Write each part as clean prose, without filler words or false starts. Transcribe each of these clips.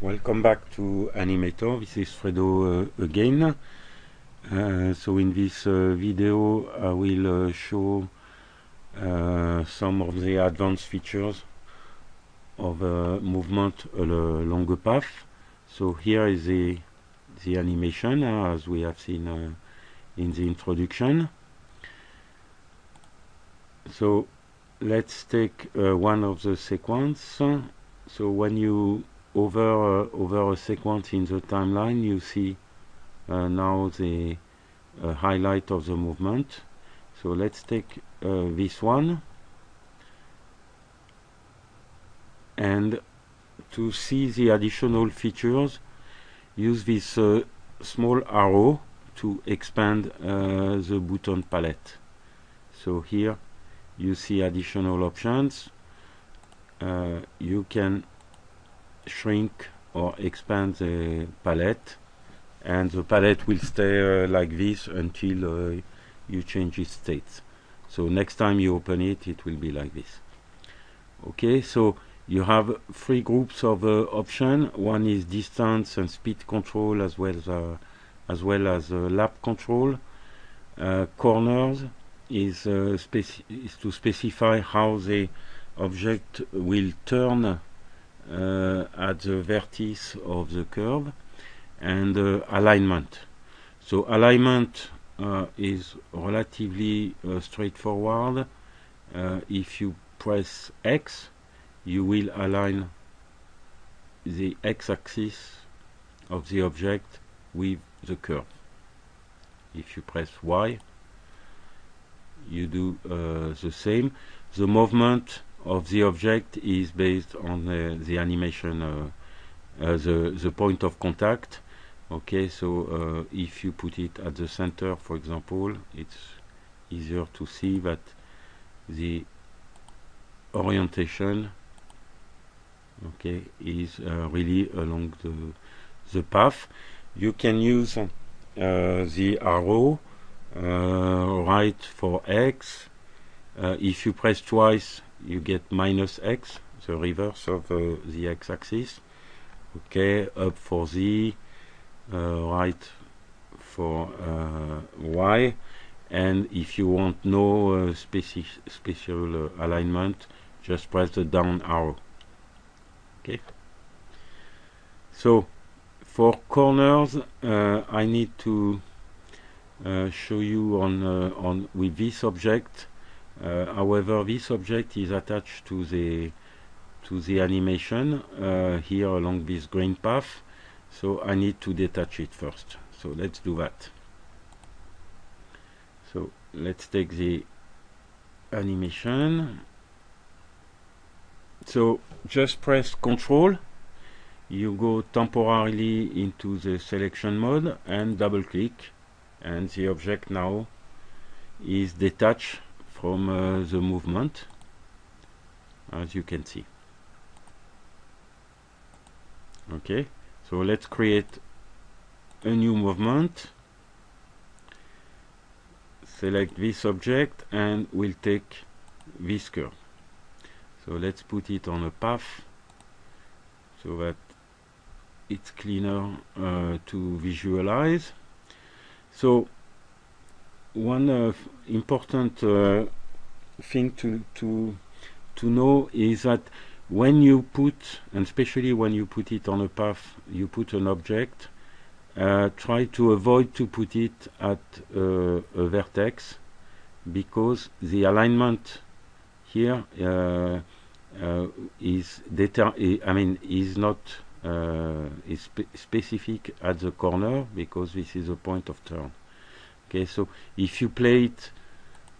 Welcome back to Animator. This is Fredo again. So in this video I will show some of the advanced features of movement along a path. So here is the animation as we have seen in the introduction. So let's take one of the sequence. So when you over a sequence in the timeline, you see now the highlight of the movement. So let's take this one, and to see the additional features, use this small arrow to expand the button palette. So here you see additional options. You can shrink or expand the palette, and the palette will stay like this until you change its state. So next time you open it, it will be like this. Okay, so you have three groups of options. One is distance and speed control, as well as lap control. Corners is to specify how the object will turn at the vertex of the curve, and alignment. So alignment is relatively straightforward. If you press X, you will align the x-axis of the object with the curve. If you press Y, you do the same. The movement of the object is based on the animation, the point of contact. Okay, so if you put it at the center, for example, it's easier to see that the orientation, okay, is really along the path. You can use the arrow right for X. If you press twice, you get minus X, the reverse of the X-axis. Okay, up for Z, right for Y, and if you want no special alignment, just press the down arrow. Okay. So for corners, I need to show you on with this object. However, this object is attached to the animation here along this green path, so I need to detach it first. So let's do that. So let's take the animation. So just press Ctrl, you go temporarily into the selection mode and double click, and the object now is detached from the movement, as you can see. Okay, so let's create a new movement. Select this object and we'll take this curve. So let's put it on a path so that it's cleaner to visualize. So one important thing to know is that when you put, and especially when you put it on a path, you put an object, try to avoid to put it at a vertex, because the alignment here is not specific at the corner, because this is a point of turn. Okay, so if you play it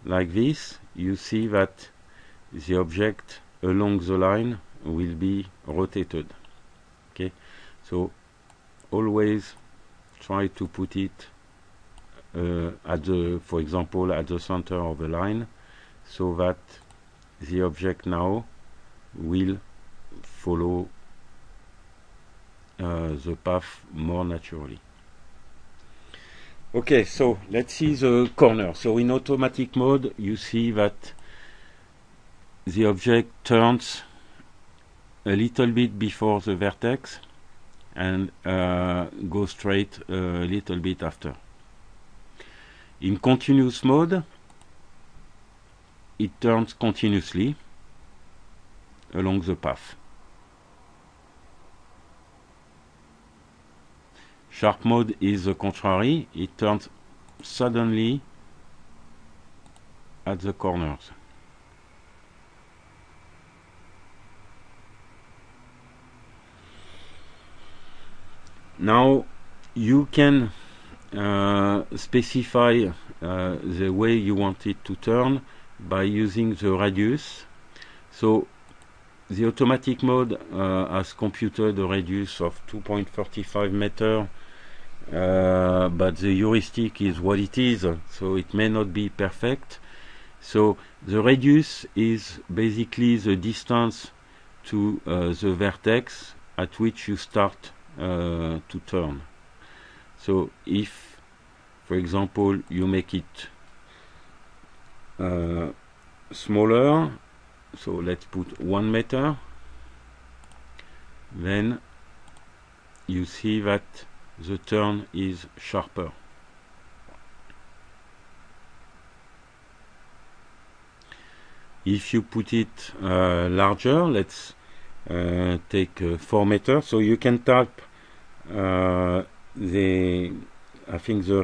like this, you see that the object along the line will be rotated. Okay, so always try to put it at the, for example, at the center of the line, so that the object now will follow the path more naturally. Okay, so let's see the corner. So in automatic mode, you see that the object turns a little bit before the vertex, and go straight a little bit after. In continuous mode, it turns continuously along the path. Sharp mode is the contrary, it turns suddenly at the corners. Now you can specify the way you want it to turn by using the radius. So the automatic mode has computed a radius of 2.35 meters, but the heuristic is what it is, so it may not be perfect. So the radius is basically the distance to the vertex at which you start to turn. So if, for example, you make it smaller, so let's put 1 meter, then you see that the turn is sharper. If you put it larger, let's take 4 meters, so you can type the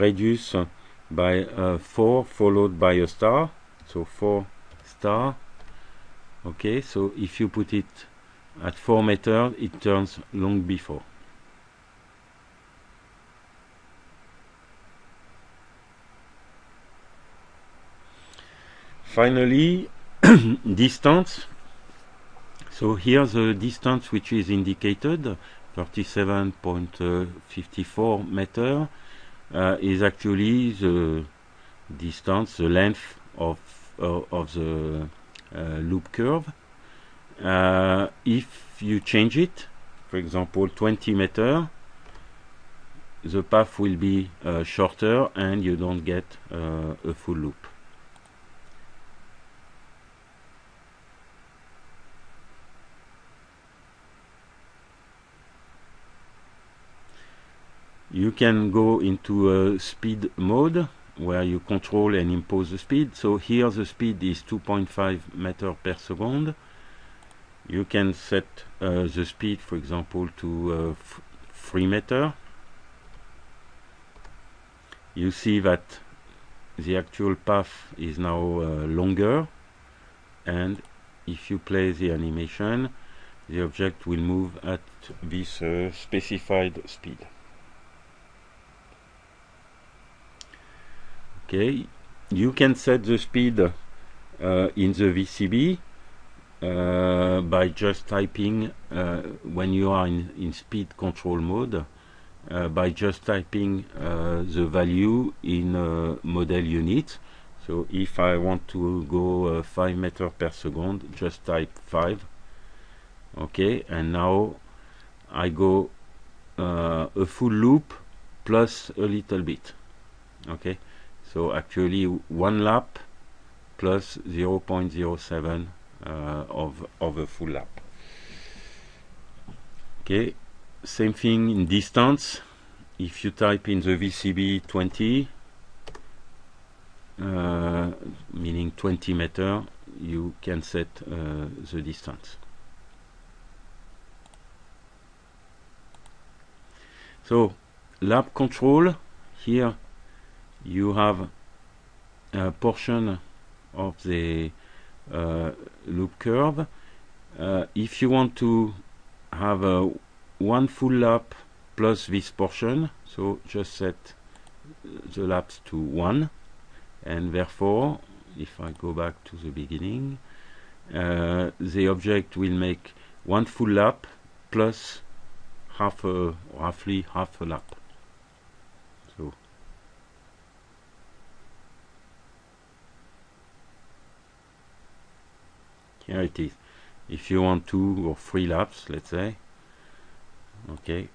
radius by 4 followed by a star, so 4 star. Okay, so if you put it at 4 meters, it turns long before. Finally, distance. So here the distance which is indicated, 37.54 meters, is actually the distance, the length of the loop curve. If you change it, for example 20 meters, the path will be shorter and you don't get a full loop. You can go into speed mode where you control and impose the speed. So here the speed is 2.5 meters per second. You can set the speed, for example, to 3 meters. You see that the actual path is now longer, and if you play the animation, the object will move at this specified speed. Okay, you can set the speed in the VCB by just typing when you are in speed control mode, by just typing the value in model unit. So if I want to go 5 meters per second, just type 5. Okay, and now I go a full loop plus a little bit. Okay. So actually 1 lap plus 0.07 of a full lap. Okay, same thing in distance. If you type in the VCB 20, meaning 20 meters, you can set the distance. So lap control here. You have a portion of the loop curve. If you want to have a 1 full lap plus this portion, so just set the laps to 1, and therefore, if I go back to the beginning, the object will make 1 full lap plus roughly half a lap. Here it is. If you want 2 or 3 laps, let's say. Okay.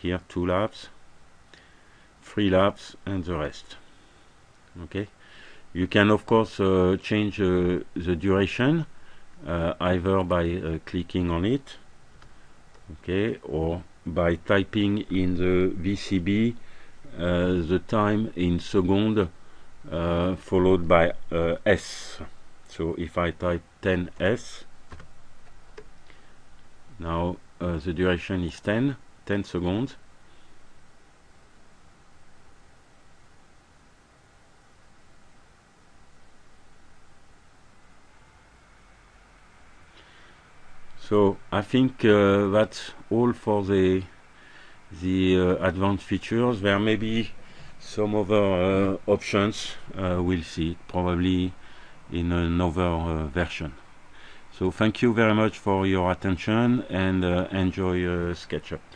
Here 2 laps, 3 laps, and the rest. Okay. You can of course change the duration. either by clicking on it, okay, or by typing in the VCB the time in second followed by S. So if I type 10S, now the duration is 10 seconds. So I think that's all for the advanced features. There may be some other options. We'll see probably in another version. So thank you very much for your attention and enjoy SketchUp.